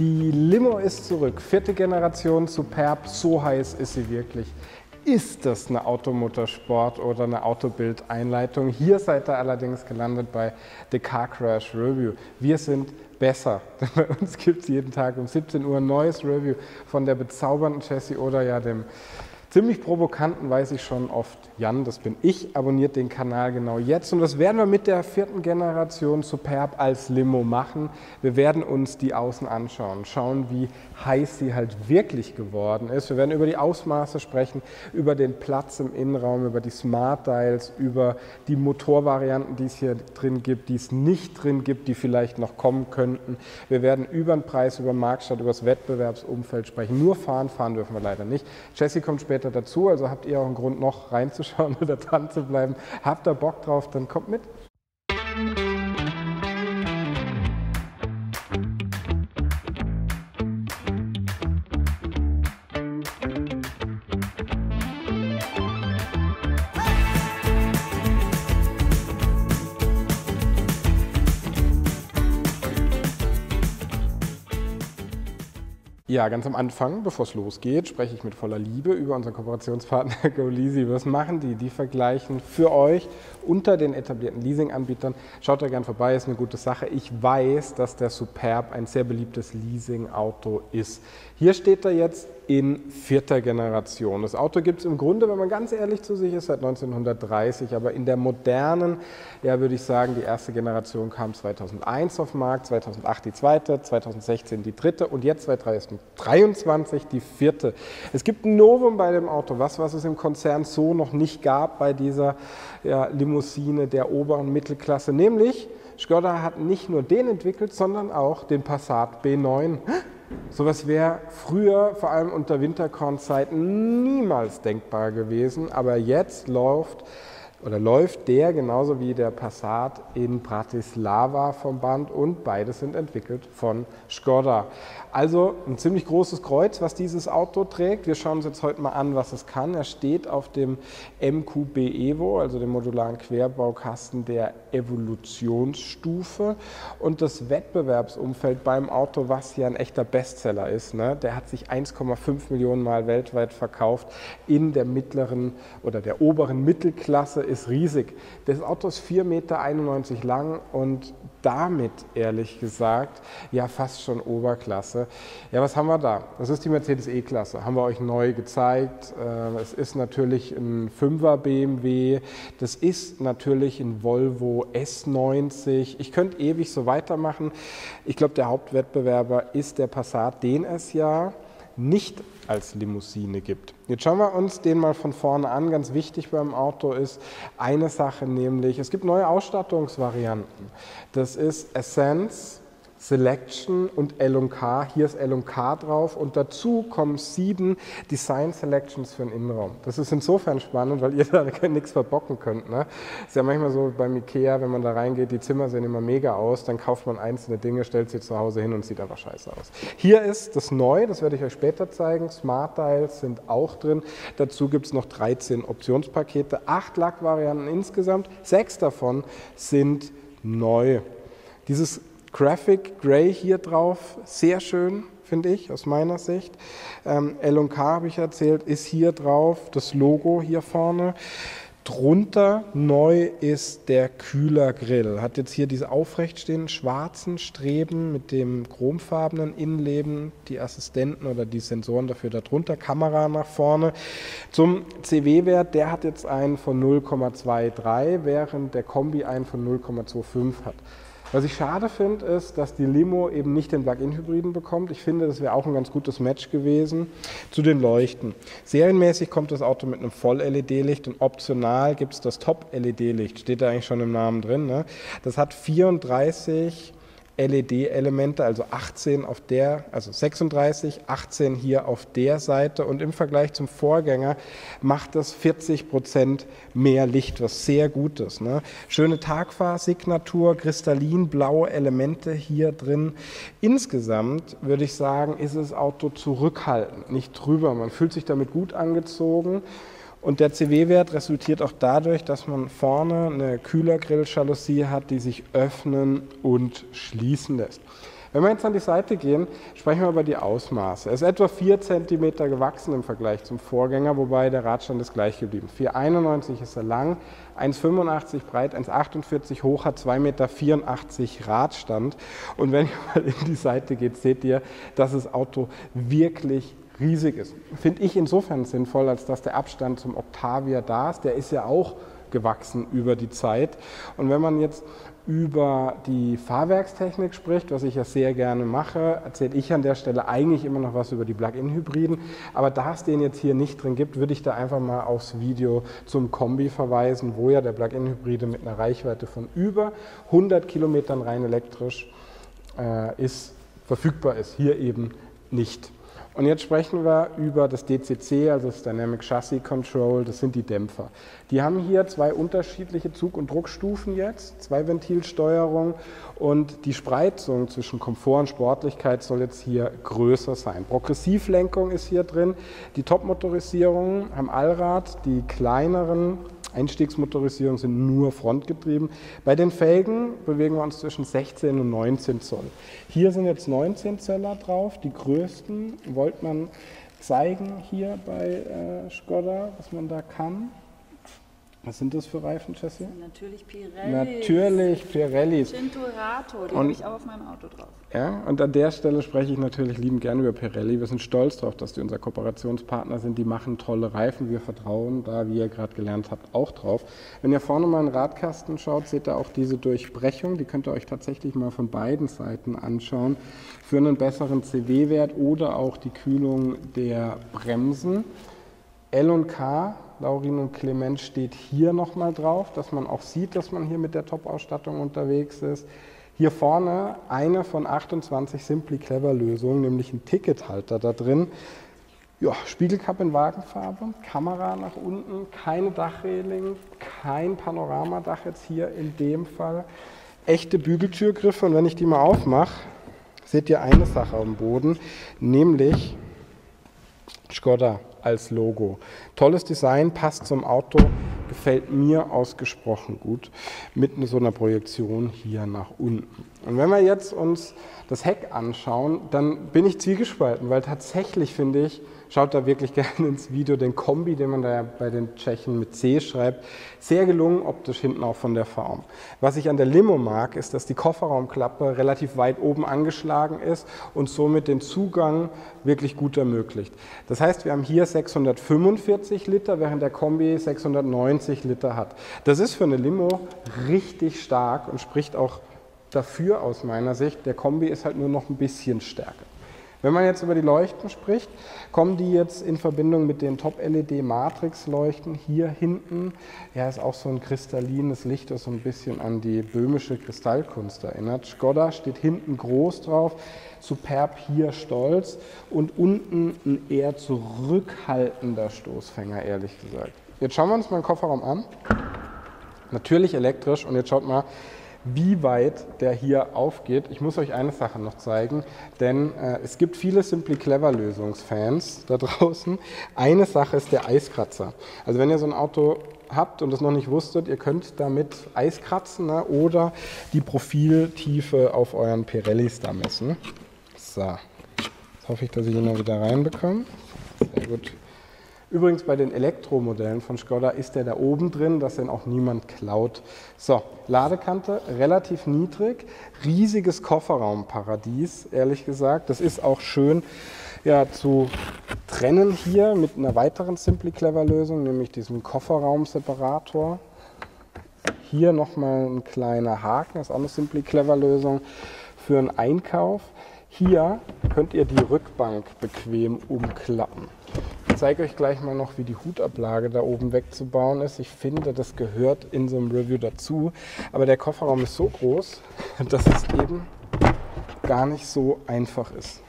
Die Limo ist zurück, 4. Generation, Superb, so heiß ist sie wirklich. Ist das eine Automotorsport oder eine Autobild-Einleitung? Hier seid ihr allerdings gelandet bei The Car Crash Review. Wir sind besser, denn bei uns gibt es jeden Tag um 17 Uhr ein neues Review von der bezaubernden Jessie oder ja dem ziemlich provokanten, weiß ich schon oft, Jan, das bin ich, abonniert den Kanal genau jetzt. Und das werden wir mit der 4. Generation Superb als Limo machen. Wir werden uns die außen anschauen, schauen, wie heiß sie halt wirklich geworden ist. Wir werden über die Ausmaße sprechen, über den Platz im Innenraum, über die Smart Dials, über die Motorvarianten, die es hier drin gibt, die es nicht drin gibt, die vielleicht noch kommen könnten. Wir werden über den Preis, über den Marktstart, über das Wettbewerbsumfeld sprechen. Nur fahren dürfen wir leider nicht. Jessie kommt später dazu, also habt ihr auch einen Grund noch reinzuschauen oder dran zu bleiben. Habt da Bock drauf, dann kommt mit. Ja, ganz am Anfang, bevor es losgeht, spreche ich mit voller Liebe über unseren Kooperationspartner Goleasy. Was machen die? Die vergleichen für euch unter den etablierten Leasing-Anbietern. Schaut da gern vorbei, ist eine gute Sache. Ich weiß, dass der Superb ein sehr beliebtes Leasing-Auto ist. Hier steht er jetzt in 4. Generation. Das Auto gibt es im Grunde, wenn man ganz ehrlich zu sich ist, seit 1930, aber in der modernen, ja, würde ich sagen, die 1. Generation kam 2001 auf den Markt, 2008 die 2., 2016 die 3. und jetzt 2023 die 4. Es gibt ein Novum bei dem Auto, was es im Konzern so noch nicht gab bei dieser Limousine der oberen Mittelklasse, nämlich Škoda hat nicht nur den entwickelt, sondern auch den Passat B9. Sowas wäre früher, vor allem unter Winterkornzeiten, niemals denkbar gewesen, aber jetzt läuft der genauso wie der Passat in Bratislava vom Band und beide sind entwickelt von Škoda. Also ein ziemlich großes Kreuz, was dieses Auto trägt. Wir schauen uns jetzt heute mal an, was es kann. Er steht auf dem MQB Evo, also dem modularen Querbaukasten der Evolutionsstufe. Und das Wettbewerbsumfeld beim Auto, was ja ein echter Bestseller ist, ne? Der hat sich 1,5 Millionen Mal weltweit verkauft. In der mittleren oder der oberen Mittelklasse ist riesig. Das Auto ist 4,91 Meter lang und damit, ehrlich gesagt, ja fast schon Oberklasse. Ja, was haben wir da? Das ist die Mercedes E-Klasse, haben wir euch neu gezeigt. Es ist natürlich ein 5er BMW, das ist natürlich ein Volvo S90. Ich könnte ewig so weitermachen. Ich glaube, der Hauptwettbewerber ist der Passat, den es ja nicht als Limousine gibt. Jetzt schauen wir uns den mal von vorne an. Ganz wichtig beim Auto ist eine Sache, nämlich es gibt neue Ausstattungsvarianten. Das ist Essence, Selection und L&K. Hier ist L&K drauf und dazu kommen 7 Design Selections für den Innenraum. Das ist insofern spannend, weil ihr da nichts verbocken könnt, ne? Ist ja manchmal so beim Ikea, wenn man da reingeht, die Zimmer sehen immer mega aus, dann kauft man einzelne Dinge, stellt sie zu Hause hin und sieht einfach scheiße aus. Hier ist das neu, das werde ich euch später zeigen. Smart Dials sind auch drin. Dazu gibt es noch 13 Optionspakete, 8 Lackvarianten insgesamt, 6 davon sind neu. Dieses Graphic Grey hier drauf, sehr schön, finde ich, aus meiner Sicht. L&K, habe ich erzählt, ist hier drauf, das Logo hier vorne. Drunter neu ist der Kühlergrill. Hat jetzt hier diese aufrecht stehenden schwarzen Streben mit dem chromfarbenen Innenleben, die Assistenten oder die Sensoren dafür darunter, Kamera nach vorne. Zum CW-Wert, der hat jetzt einen von 0,23, während der Kombi einen von 0,25 hat. Was ich schade finde, ist, dass die Limo eben nicht den Plug-in-Hybriden bekommt. Ich finde, das wäre auch ein ganz gutes Match gewesen zu den Leuchten. Serienmäßig kommt das Auto mit einem Voll-LED-Licht und optional gibt es das Top-LED-Licht. Steht da eigentlich schon im Namen drin, ne? Das hat 34 LED-Elemente, also 36, 18 hier auf der Seite und im Vergleich zum Vorgänger macht das 40% mehr Licht, was sehr gut ist, ne? Schöne Tagfahrsignatur, kristallinblaue Elemente hier drin. Insgesamt würde ich sagen, ist das Auto zurückhaltend, nicht drüber. Man fühlt sich damit gut angezogen. Und der CW-Wert resultiert auch dadurch, dass man vorne eine Kühlergrilljalousie hat, die sich öffnen und schließen lässt. Wenn wir jetzt an die Seite gehen, sprechen wir über die Ausmaße. Er ist etwa 4 cm gewachsen im Vergleich zum Vorgänger, wobei der Radstand ist gleich geblieben. 4,91 ist er lang, 1,85 breit, 1,48 hoch, hat 2,84 Meter Radstand. Und wenn ihr mal in die Seite geht, seht ihr, dass das Auto wirklich riesig ist. Finde ich insofern sinnvoll, als dass der Abstand zum Octavia da ist. Der ist ja auch gewachsen über die Zeit. Und wenn man jetzt über die Fahrwerkstechnik spricht, was ich ja sehr gerne mache, erzähle ich an der Stelle eigentlich immer noch was über die Plug-in-Hybriden. Aber da es den jetzt hier nicht drin gibt, würde ich da einfach mal aufs Video zum Kombi verweisen, wo ja der Plug-in-Hybride mit einer Reichweite von über 100 Kilometern rein elektrisch verfügbar ist. Hier eben nicht. Und jetzt sprechen wir über das DCC, also das Dynamic Chassis Control, das sind die Dämpfer. Die haben hier 2 unterschiedliche Zug- und Druckstufen jetzt, 2 Ventilsteuerung und die Spreizung zwischen Komfort und Sportlichkeit soll jetzt hier größer sein. Progressivlenkung ist hier drin, die Top-Motorisierung am Allrad, die kleineren Einstiegsmotorisierungen sind nur frontgetrieben. Bei den Felgen bewegen wir uns zwischen 16 und 19 Zoll. Hier sind jetzt 19 Zöller drauf, die größten. Wollte man zeigen hier bei Skoda, was man da kann. Was sind das für Reifen, Jessie? Natürlich Pirelli. Natürlich Pirelli. Cinturato, die habe ich auch auf meinem Auto drauf. Ja, und an der Stelle spreche ich natürlich liebend gerne über Pirelli. Wir sind stolz darauf, dass die unser Kooperationspartner sind. Die machen tolle Reifen. Wir vertrauen da, wie ihr gerade gelernt habt, auch drauf. Wenn ihr vorne mal in den Radkasten schaut, seht ihr auch diese Durchbrechung. Die könnt ihr euch tatsächlich mal von beiden Seiten anschauen. Für einen besseren CW-Wert oder auch die Kühlung der Bremsen. L und K, Laurin und Klement, steht hier nochmal drauf, dass man auch sieht, dass man hier mit der Top-Ausstattung unterwegs ist. Hier vorne eine von 28 Simply Clever Lösungen, nämlich ein Tickethalter da drin. Ja, Spiegelkappe in Wagenfarbe, Kamera nach unten, keine Dachreling, kein Panoramadach jetzt hier in dem Fall. Echte Bügeltürgriffe und wenn ich die mal aufmache, seht ihr eine Sache am Boden, nämlich Skoda als Logo. Tolles Design, passt zum Auto, gefällt mir ausgesprochen gut, mit so einer Projektion hier nach unten. Und wenn wir jetzt uns das Heck anschauen, dann bin ich zwiegespalten, weil tatsächlich finde ich, schaut da wirklich gerne ins Video, den Kombi, den man da ja bei den Tschechen mit C schreibt, sehr gelungen, optisch hinten auch von der Form. Was ich an der Limo mag, ist, dass die Kofferraumklappe relativ weit oben angeschlagen ist und somit den Zugang wirklich gut ermöglicht. Das heißt, wir haben hier 645 Liter, während der Kombi 690 Liter hat. Das ist für eine Limo richtig stark und spricht auch dafür aus meiner Sicht, der Kombi ist halt nur noch ein bisschen stärker. Wenn man jetzt über die Leuchten spricht, kommen die jetzt in Verbindung mit den Top-LED-Matrix-Leuchten hier hinten. Ja, ist auch so ein kristallines Licht, das so ein bisschen an die böhmische Kristallkunst erinnert. Skoda steht hinten groß drauf, Superb hier stolz und unten ein eher zurückhaltender Stoßfänger, ehrlich gesagt. Jetzt schauen wir uns mal den Kofferraum an. Natürlich elektrisch und jetzt schaut mal, wie weit der hier aufgeht. Ich muss euch eine Sache noch zeigen, denn es gibt viele Simply Clever Lösungsfans da draußen. Eine Sache ist der Eiskratzer. Also wenn ihr so ein Auto habt und das noch nicht wusstet, ihr könnt damit Eis kratzen, ne, oder die Profiltiefe auf euren Pirellis da messen. So, jetzt hoffe ich, dass ich ihn noch wieder reinbekomme. Sehr gut. Übrigens bei den Elektromodellen von Skoda ist der da oben drin, dass den auch niemand klaut. So, Ladekante relativ niedrig, riesiges Kofferraumparadies, ehrlich gesagt. Das ist auch schön ja, zu trennen hier mit einer weiteren Simply Clever Lösung, nämlich diesem Kofferraumseparator. Hier nochmal ein kleiner Haken, das ist auch eine Simply Clever Lösung für einen Einkauf. Hier könnt ihr die Rückbank bequem umklappen. Ich zeige euch gleich mal noch, wie die Hutablage da oben wegzubauen ist. Ich finde, das gehört in so einem Review dazu. Aber der Kofferraum ist so groß, dass es eben gar nicht so einfach ist.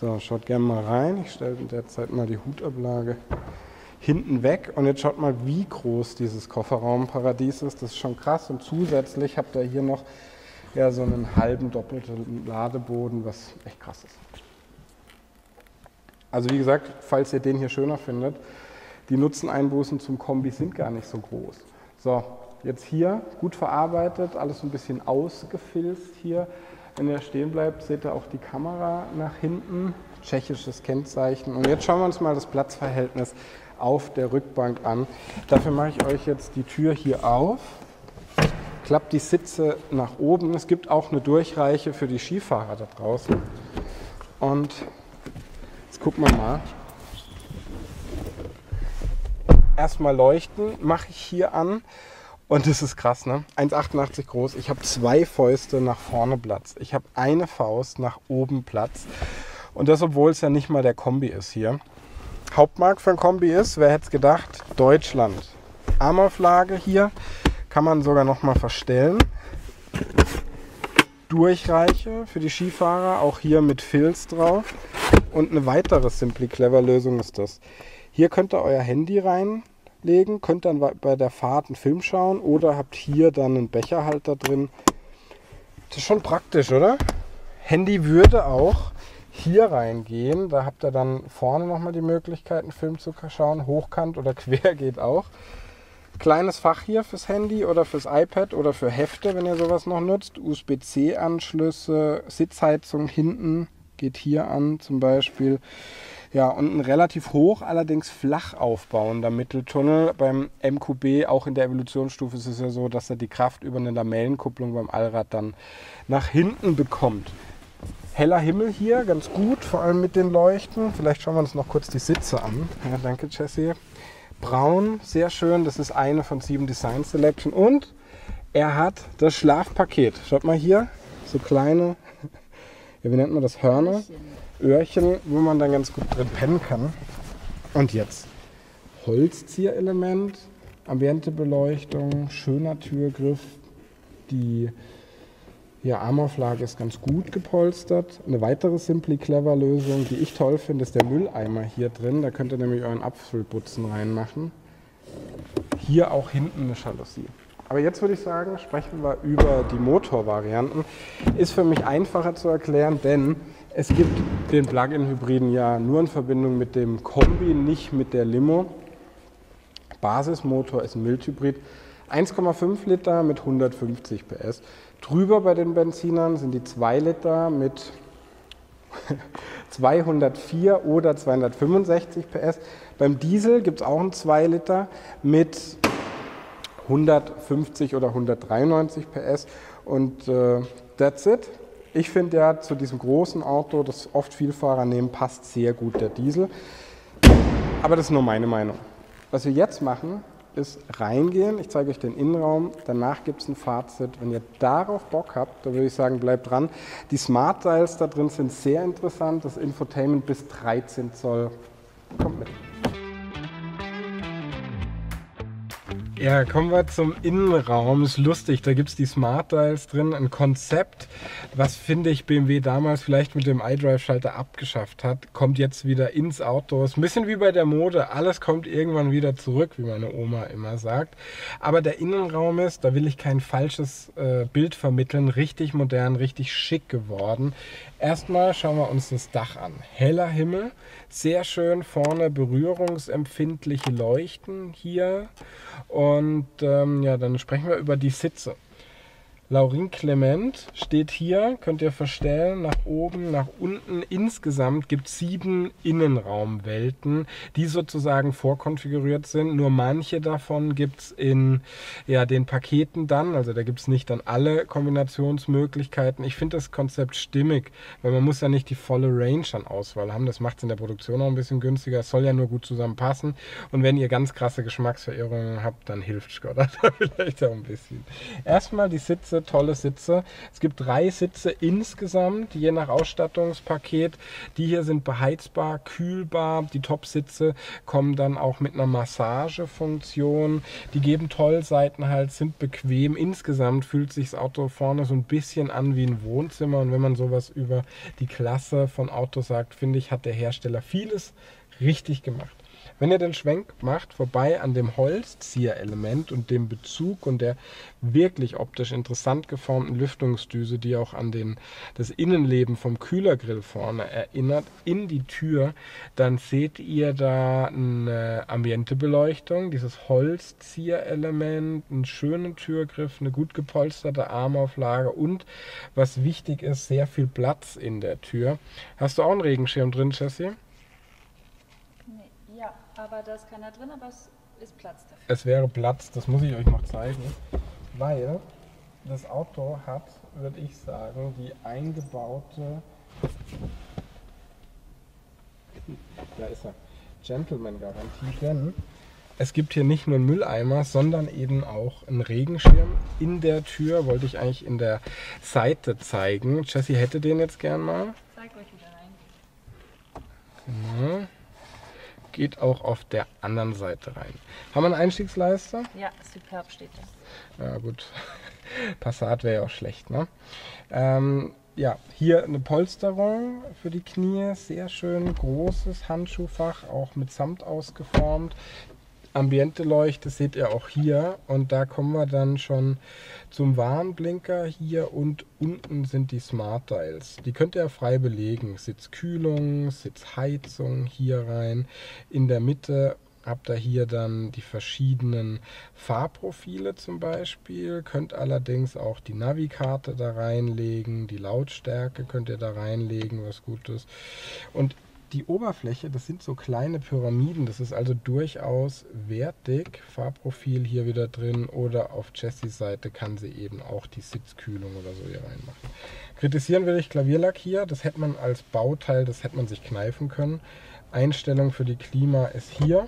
So, schaut gerne mal rein. Ich stelle in der Zeit mal die Hutablage hinten weg. Und jetzt schaut mal, wie groß dieses Kofferraumparadies ist. Das ist schon krass. Und zusätzlich habt ihr hier noch ja, so einen halben doppelten Ladeboden, was echt krass ist. Also wie gesagt, falls ihr den hier schöner findet, die Nutzeneinbußen zum Kombi sind gar nicht so groß. So, Jetzt hier, gut verarbeitet, alles so ein bisschen ausgefilzt hier. Wenn ihr stehen bleibt, seht ihr auch die Kamera nach hinten. Tschechisches Kennzeichen. Und jetzt schauen wir uns mal das Platzverhältnis auf der Rückbank an. Dafür mache ich euch jetzt die Tür hier auf. Klappt die Sitze nach oben. Es gibt auch eine Durchreiche für die Skifahrer da draußen. Und jetzt gucken wir mal. Erstmal leuchten, mache ich hier an. Und das ist krass, ne? 1,88 groß. Ich habe zwei Fäuste nach vorne Platz. Ich habe eine Faust nach oben Platz. Und das, obwohl es ja nicht mal der Kombi ist hier. Hauptmarkt für ein Kombi ist, wer hätte es gedacht, Deutschland. Armauflage hier, kann man sogar nochmal verstellen. Durchreiche für die Skifahrer, auch hier mit Filz drauf. Und eine weitere Simply Clever Lösung ist das. Hier könnt ihr euer Handy reinlegen, könnt dann bei der Fahrt einen Film schauen oder habt hier dann einen Becherhalter drin. Das ist schon praktisch, oder? Handy würde auch hier reingehen, da habt ihr dann vorne nochmal die Möglichkeit, einen Film zu schauen, hochkant oder quer geht auch. Kleines Fach hier fürs Handy oder fürs iPad oder für Hefte, wenn ihr sowas noch nutzt. USB-C-Anschlüsse, Sitzheizung hinten geht hier an zum Beispiel. Ja, und ein relativ hoch, allerdings flach aufbauender Mitteltunnel. Beim MQB, auch in der Evolutionsstufe, ist es ja so, dass er die Kraft über eine Lamellenkupplung beim Allrad dann nach hinten bekommt. Heller Himmel hier, ganz gut, vor allem mit den Leuchten. Vielleicht schauen wir uns noch kurz die Sitze an. Ja, danke, Jesse. Braun, sehr schön. Das ist eine von 7 Design Selection. Und er hat das Schlafpaket. Schaut mal hier, so kleine, ja, wie nennt man das, Hörner? Öhrchen, wo man dann ganz gut drin pennen kann. Und jetzt Holzzierelement, Ambientebeleuchtung, schöner Türgriff, die... Ja, Armauflage ist ganz gut gepolstert. Eine weitere Simply Clever Lösung, die ich toll finde, ist der Mülleimer hier drin. Da könnt ihr nämlich euren Apfelputzen reinmachen. Hier auch hinten eine Jalousie. Aber jetzt würde ich sagen, sprechen wir über die Motorvarianten. Ist für mich einfacher zu erklären, denn es gibt den Plug-in-Hybriden ja nur in Verbindung mit dem Kombi, nicht mit der Limo. Basismotor ist ein Mildhybrid. 1,5 Liter mit 150 PS. Drüber bei den Benzinern sind die 2 Liter mit 204 oder 265 PS. Beim Diesel gibt es auch einen 2 Liter mit 150 oder 193 PS. Und that's it. Ich finde ja, zu diesem großen Auto, das oft viele Fahrer nehmen, passt sehr gut der Diesel. Aber das ist nur meine Meinung. Was wir jetzt machen, ist reingehen. Ich zeige euch den Innenraum. Danach gibt es ein Fazit. Wenn ihr darauf Bock habt, dann würde ich sagen, bleibt dran. Die Smart Dials da drin sind sehr interessant. Das Infotainment bis 13 Zoll. Kommt mit. Ja, kommen wir zum Innenraum. Ist lustig, da gibt es die Smart Dials drin. Ein Konzept, was, finde ich, BMW damals vielleicht mit dem iDrive-Schalter abgeschafft hat, kommt jetzt wieder ins Auto. Ist ein bisschen wie bei der Mode. Alles kommt irgendwann wieder zurück, wie meine Oma immer sagt. Aber der Innenraum ist, da will ich kein falsches Bild vermitteln, richtig modern, richtig schick geworden. Erstmal schauen wir uns das Dach an. Heller Himmel, sehr schön vorne berührungsempfindliche Leuchten hier. Und ja, dann sprechen wir über die Sitze. Laurin Klement steht hier, könnt ihr verstellen, nach oben, nach unten. Insgesamt gibt es 7 Innenraumwelten, die sozusagen vorkonfiguriert sind. Nur manche davon gibt es in ja, den Paketen dann. Also da gibt es nicht dann alle Kombinationsmöglichkeiten. Ich finde das Konzept stimmig, weil man muss ja nicht die volle Range an Auswahl haben. Das macht es in der Produktion auch ein bisschen günstiger. Es soll ja nur gut zusammenpassen. Und wenn ihr ganz krasse Geschmacksverirrungen habt, dann hilft Skoda da vielleicht auch ein bisschen. Erstmal die Sitze. Tolle Sitze. Es gibt 3 Sitze insgesamt, je nach Ausstattungspaket. Die hier sind beheizbar, kühlbar. Die Top-Sitze kommen dann auch mit einer Massagefunktion. Die geben toll Seitenhals, sind bequem. Insgesamt fühlt sich das Auto vorne so ein bisschen an wie ein Wohnzimmer. Und wenn man sowas über die Klasse von Autos sagt, finde ich, hat der Hersteller vieles richtig gemacht. Wenn ihr den Schwenk macht, vorbei an dem Holzzieherelement und dem Bezug und der wirklich optisch interessant geformten Lüftungsdüse, die auch an das Innenleben vom Kühlergrill vorne erinnert, in die Tür, dann seht ihr da eine Ambientebeleuchtung, dieses Holzzieherelement, einen schönen Türgriff, eine gut gepolsterte Armauflage und, was wichtig ist, sehr viel Platz in der Tür. Hast du auch einen Regenschirm drin, Jessie? Nee, ja, aber da ist keiner drin, aber es ist Platz dafür. Es wäre Platz, das muss ich euch noch zeigen, weil das Auto hat, würde ich sagen, die eingebaute, da ist er, Gentleman-Garantie, denn es gibt hier nicht nur einen Mülleimer, sondern eben auch einen Regenschirm in der Tür. Wollte ich eigentlich in der Seite zeigen. Jessie hätte den jetzt gern mal. Zeig euch wieder rein. Genau. Geht auch auf der anderen Seite rein. Haben wir einen Einstiegsleiste? Ja, Superb steht da. Ja gut, Passat wäre ja auch schlecht, ne? Ja, hier eine Polsterung für die Knie, sehr schön, großes Handschuhfach, auch mit Samt ausgeformt. Ambiente-Leuchte seht ihr auch hier und da kommen wir dann schon zum Warnblinker hier und unten sind die Smart Dials. Die könnt ihr frei belegen, Sitzkühlung, Sitzheizung hier rein. In der Mitte habt ihr hier dann die verschiedenen Fahrprofile zum Beispiel, könnt allerdings auch die Navi-Karte da reinlegen, die Lautstärke könnt ihr da reinlegen, was gut ist. Und die Oberfläche, das sind so kleine Pyramiden, das ist also durchaus wertig. Fahrprofil hier wieder drin oder auf Jessys Seite kann sie eben auch die Sitzkühlung oder so hier reinmachen. Kritisieren will ich Klavierlack hier, das hätte man als Bauteil, das hätte man sich kneifen können. Einstellung für die Klima ist hier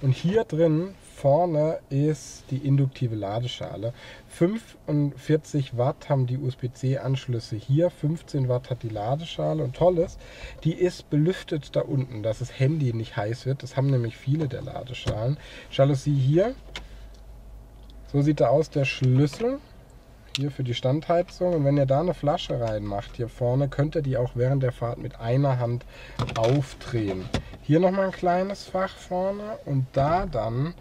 und hier drin vorne ist die induktive Ladeschale. 45 Watt haben die USB-C-Anschlüsse hier, 15 Watt hat die Ladeschale und toll ist, die ist belüftet da unten, dass das Handy nicht heiß wird. Das haben nämlich viele der Ladeschalen. Jalousie hier, so sieht er aus, der Schlüssel. Hier für die Standheizung und wenn ihr da eine Flasche reinmacht hier vorne, könnt ihr die auch während der Fahrt mit einer Hand aufdrehen. Hier nochmal ein kleines Fach vorne und da dann,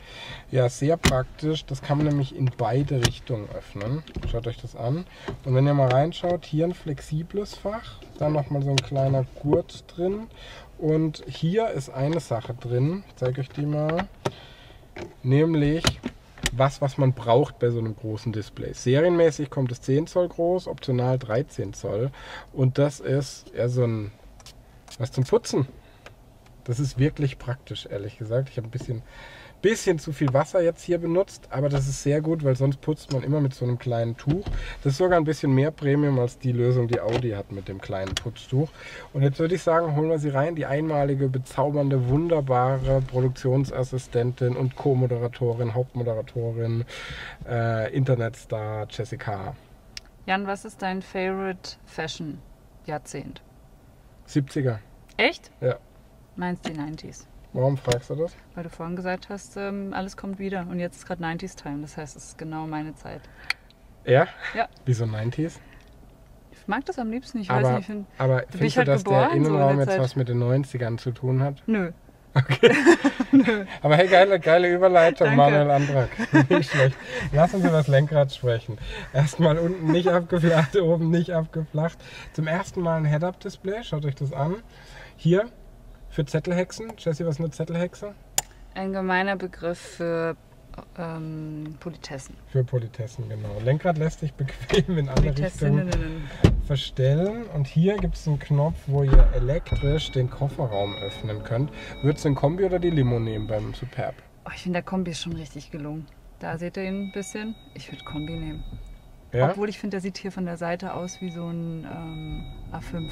ja sehr praktisch, das kann man nämlich in beide Richtungen öffnen. Schaut euch das an und wenn ihr mal reinschaut, hier ein flexibles Fach, dann nochmal so ein kleiner Gurt drin und hier ist eine Sache drin, ich zeige euch die mal, nämlich was man braucht bei so einem großen Display. Serienmäßig kommt es 10 Zoll groß, optional 13 Zoll und das ist eher so ein, was zum Putzen. Das ist wirklich praktisch, ehrlich gesagt. Ich habe ein bisschen zu viel Wasser jetzt hier benutzt, aber das ist sehr gut, weil sonst putzt man immer mit so einem kleinen Tuch. Das ist sogar ein bisschen mehr Premium als die Lösung, die Audi hat mit dem kleinen Putztuch. Und jetzt würde ich sagen, holen wir sie rein, die einmalige, bezaubernde, wunderbare Produktionsassistentin und Co-Moderatorin, Hauptmoderatorin, Internetstar Jessica. Jan, was ist dein Favorite Fashion-Jahrzehnt? 70er. Echt? Ja. Meinst die 90s. Warum fragst du das? Weil du vorhin gesagt hast, alles kommt wieder und jetzt ist gerade 90s-Time, das heißt, es ist genau meine Zeit. Ja? Ja. Wieso 90s? Ich mag das am liebsten, ich weiß nicht. Aber findest du, dass der Innenraum jetzt was mit den 90ern zu tun hat? Nö. Okay. Nö. Aber hey, geile Überleitung, danke. Manuel Andrak. Nicht schlecht. Lass uns über das Lenkrad sprechen. Erstmal unten nicht abgeflacht, oben nicht abgeflacht. Zum ersten Mal ein Head-Up-Display, schaut euch das an. Hier. Für Zettelhexen? Jessie, was ist eine Zettelhexe? Ein gemeiner Begriff für Politessen. Für Politessen, genau. Lenkrad lässt sich bequem in alle Richtungen verstellen. Und hier gibt es einen Knopf, wo ihr elektrisch den Kofferraum öffnen könnt. Würdest du den Kombi oder die Limo nehmen beim Superb? Oh, ich finde, der Kombi ist schon richtig gelungen. Da seht ihr ihn ein bisschen. Ich würde Kombi nehmen. Ja? Obwohl ich finde, der sieht hier von der Seite aus wie so ein A5.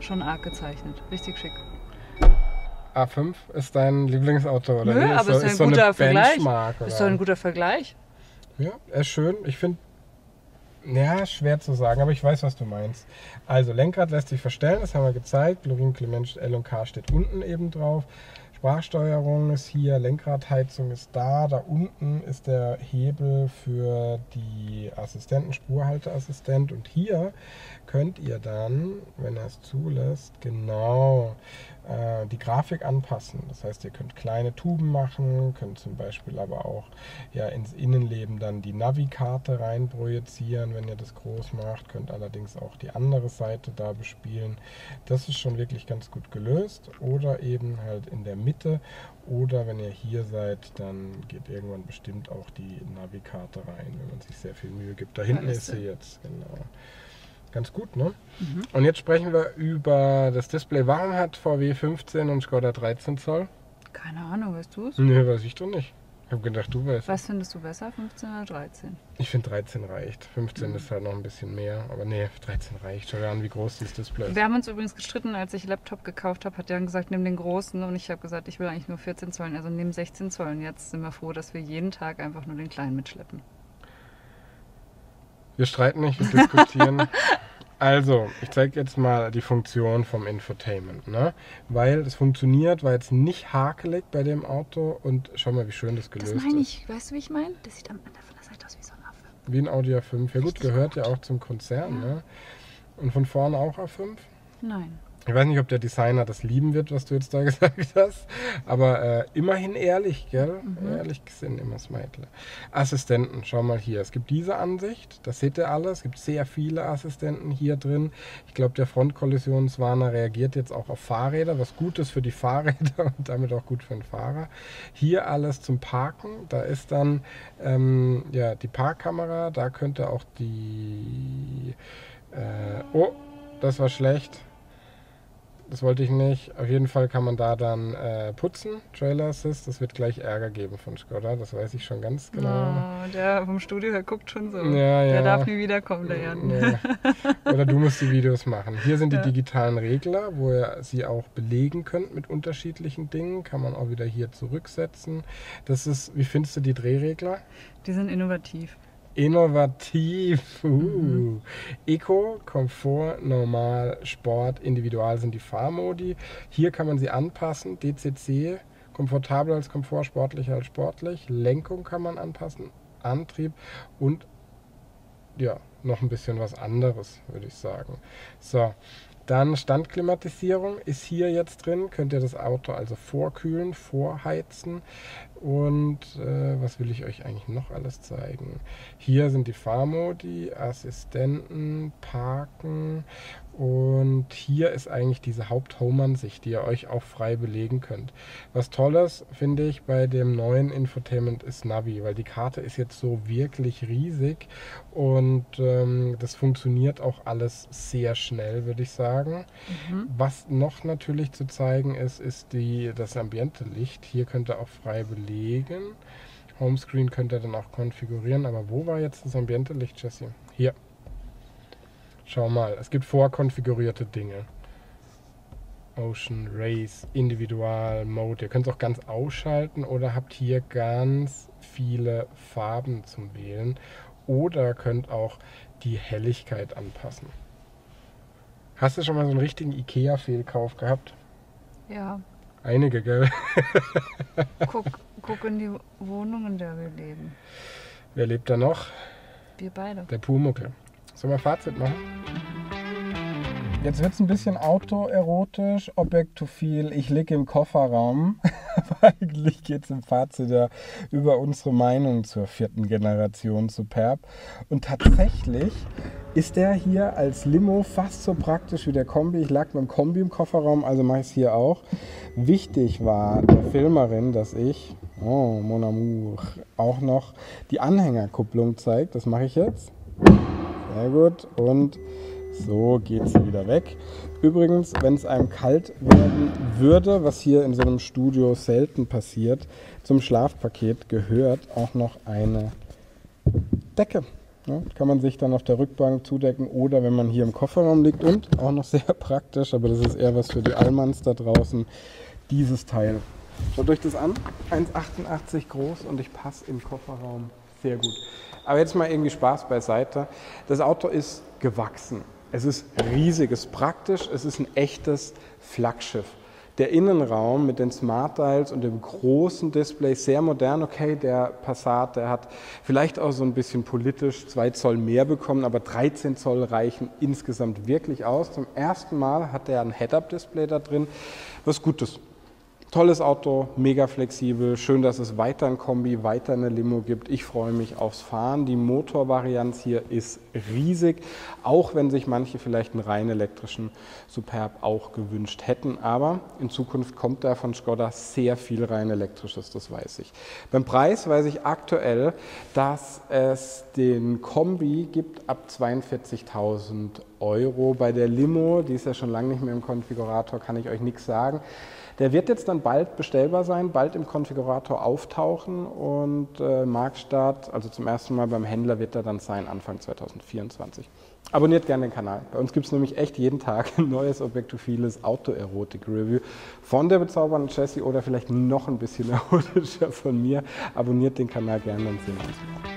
Schon arg gezeichnet. Richtig schick. A5 ist dein Lieblingsauto, oder? Nö, nee, aber ist ein guter Vergleich. Ist doch ein guter Vergleich. Ja, er ist schön. Ich finde, ja, schwer zu sagen, aber ich weiß, was du meinst. Also, Lenkrad lässt sich verstellen, das haben wir gezeigt. Laurin Klement L und K steht unten eben drauf. Sprachsteuerung ist hier, Lenkradheizung ist da. Da unten ist der Hebel für die Assistenten, Spurhalteassistent. Und hier könnt ihr dann, wenn er es zulässt, genau die Grafik anpassen. Das heißt, ihr könnt kleine Tuben machen, könnt zum Beispiel aber auch ja, ins Innenleben dann die Navi-Karte rein projizieren, wenn ihr das groß macht, könnt allerdings auch die andere Seite da bespielen. Das ist schon wirklich ganz gut gelöst. Oder eben halt in der Mitte, oder wenn ihr hier seid, dann geht irgendwann bestimmt auch die Navi-Karte rein, wenn man sich sehr viel Mühe gibt. Da hinten ist sie jetzt, genau. Ganz gut, ne? Mhm. Und jetzt sprechen wir über das Display. Warum hat VW 15 und Skoda 13 Zoll? Keine Ahnung, weißt du es? Nee, weiß ich doch nicht. Ich habe gedacht, du weißt. Was findest du besser, 15 oder 13? Ich finde 13 reicht. 15 ist halt noch ein bisschen mehr. Aber nee, 13 reicht. Schau dir an, wie groß dieses Display ist. Wir haben uns übrigens gestritten, als ich einen Laptop gekauft habe, hat er dann gesagt, nimm den großen. Und ich habe gesagt, ich will eigentlich nur 14 Zoll, also nimm 16 Zoll. Und jetzt sind wir froh, dass wir jeden Tag einfach nur den kleinen mitschleppen. Wir streiten nicht, wir diskutieren. Also, ich zeige jetzt mal die Funktion vom Infotainment, ne? Weil es funktioniert, war jetzt nicht hakelig bei dem Auto und schau mal, wie schön das gelöst ist. Das meine ich, weißt du, wie ich meine? Das sieht am Ende von der Seite aus wie so ein A5. Wie ein Audi A5. Ja gut, gehört ja auch zum Konzern, ne? Und von vorne auch A5? Nein. Ich weiß nicht, ob der Designer das lieben wird, was du jetzt da gesagt hast, aber immerhin ehrlich, gell? Mhm. Ehrlich gesehen, immer Smeitle. Assistenten, schau mal hier. Es gibt diese Ansicht, das seht ihr alle. Es gibt sehr viele Assistenten hier drin. Ich glaube, der Frontkollisionswarner reagiert jetzt auch auf Fahrräder, was gut ist für die Fahrräder und damit auch gut für den Fahrer. Hier alles zum Parken. Da ist dann ja, die Parkkamera, da könnte auch die... oh, das war schlecht. Das wollte ich nicht. Auf jeden Fall kann man da dann putzen, Trailer Assist. Das wird gleich Ärger geben von Skoda, das weiß ich schon ganz genau. Oh, der vom Studio her guckt schon so. Ja, ja. Der darf nie wiederkommen, der Jan. Nee. Oder du musst die Videos machen. Hier sind die digitalen Regler, wo ihr sie auch belegen könnt mit unterschiedlichen Dingen. Kann man auch wieder hier zurücksetzen. Das ist, wie findest du die Drehregler? Die sind innovativ. Innovativ, Eco, Komfort, Normal, Sport, Individual sind die Fahrmodi. Hier kann man sie anpassen, DCC, komfortabel als Komfort, sportlicher als sportlich. Lenkung kann man anpassen, Antrieb und ja, noch ein bisschen was anderes, würde ich sagen. So. Dann Standklimatisierung ist hier jetzt drin, könnt ihr das Auto also vorkühlen, vorheizen und was will ich euch eigentlich noch alles zeigen? Hier sind die Fahrmodi, Assistenten, Parken und hier ist eigentlich diese Haupt-Home-Ansicht, die ihr euch auch frei belegen könnt. Was Tolles finde ich bei dem neuen Infotainment ist Navi, weil die Karte ist jetzt so wirklich riesig und das funktioniert auch alles sehr schnell, würde ich sagen. Was noch natürlich zu zeigen ist, ist das ambiente Licht. Hier könnt ihr auch frei belegen. Homescreen könnt ihr dann auch konfigurieren. Aber wo war jetzt das ambiente Licht, Jessie? Hier. Schau mal, es gibt vorkonfigurierte Dinge. Ocean, Race, Individual, Mode. Ihr könnt es auch ganz ausschalten oder habt hier ganz viele Farben zum Wählen. Oder könnt auch die Helligkeit anpassen. Hast du schon mal so einen richtigen IKEA-Fehlkauf gehabt? Ja. Einige, gell? Guck in die Wohnung, in der wir leben. Wer lebt da noch? Wir beide. Der Pumuckl. Sollen wir Fazit machen? Jetzt wird es ein bisschen autoerotisch, objektophil, ich liege im Kofferraum. Eigentlich geht es im Fazit ja über unsere Meinung zur vierten Generation Superb. Und tatsächlich ist der hier als Limo fast so praktisch wie der Kombi. Ich lag mit dem Kombi im Kofferraum, also mache ich es hier auch. Wichtig war der Filmerin, dass ich, oh mon amour, auch noch die Anhängerkupplung zeigt. Das mache ich jetzt. Sehr gut. Und so geht sie wieder weg. Übrigens, wenn es einem kalt werden würde, was hier in so einem Studio selten passiert, zum Schlafpaket gehört auch noch eine Decke. Ja, kann man sich dann auf der Rückbank zudecken oder wenn man hier im Kofferraum liegt und auch noch sehr praktisch, aber das ist eher was für die Allmanns da draußen, dieses Teil. Schaut euch das an, 1,88 groß und ich passe im Kofferraum sehr gut. Aber jetzt mal irgendwie Spaß beiseite. Das Auto ist gewachsen. Es ist riesig, es ist praktisch, es ist ein echtes Flaggschiff. der Innenraum mit den Smart Dials und dem großen Display sehr modern. Okay, der Passat, der hat vielleicht auch so ein bisschen politisch 2 Zoll mehr bekommen, aber 13 Zoll reichen insgesamt wirklich aus. Zum ersten Mal hat er ein Head-Up-Display da drin, was Gutes. Tolles Auto, mega flexibel, schön, dass es weiter ein Kombi, weiter eine Limo gibt. Ich freue mich aufs Fahren. Die Motorvarianz hier ist riesig, auch wenn sich manche vielleicht einen rein elektrischen Superb auch gewünscht hätten. Aber in Zukunft kommt da von Skoda sehr viel rein elektrisches, das weiß ich. Beim Preis weiß ich aktuell, dass es den Kombi gibt ab 42.000 Euro. Bei der Limo, die ist ja schon lange nicht mehr im Konfigurator, kann ich euch nichts sagen. Der wird jetzt dann bald bestellbar sein, bald im Konfigurator auftauchen und Marktstart, also zum ersten Mal beim Händler, wird er dann sein Anfang 2024. Abonniert gerne den Kanal. Bei uns gibt es nämlich echt jeden Tag ein neues objektophiles Autoerotik-Review von der bezaubernden Jessie oder vielleicht noch ein bisschen erotischer von mir. Abonniert den Kanal gerne, dann sehen wir uns.